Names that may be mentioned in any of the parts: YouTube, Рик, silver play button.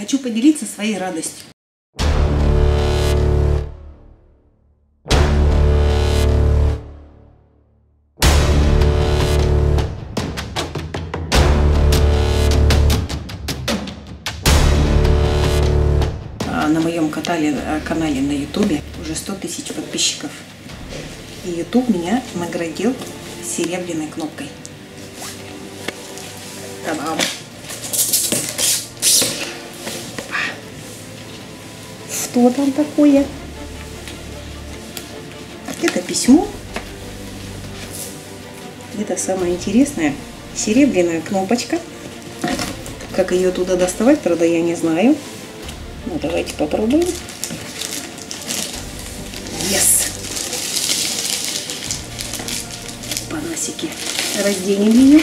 Хочу поделиться своей радостью. На моем канале на YouTube уже 100 тысяч подписчиков. И YouTube меня наградил серебряной кнопкой. Та-дам! Что там такое? Это письмо. Это самое интересное. Серебряная кнопочка. Как ее туда доставать, правда, я не знаю. Ну, давайте попробуем. Yes! Поносики. Разденем ее.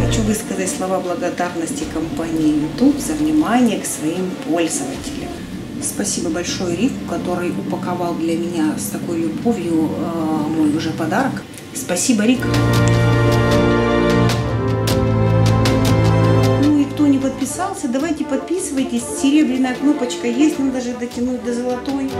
Хочу высказать слова благодарности компании YouTube за внимание к своим пользователям. Спасибо большое Рику, который упаковал для меня с такой любовью мой уже подарок. Спасибо, Рик. Ну и кто не подписался, давайте подписывайтесь. Серебряная кнопочка есть, надо даже дотянуть до золотой.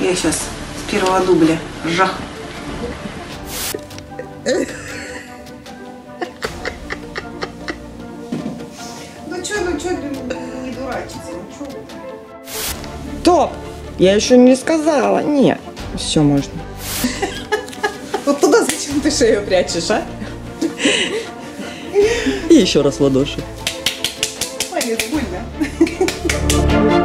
Я сейчас с первого дубля жах. Ну чё, не дурачиться, ну чё. Топ! Я еще не сказала, нет. Все можно. Вот туда зачем ты шею прячешь, а? И еще раз в ладоши. Больно.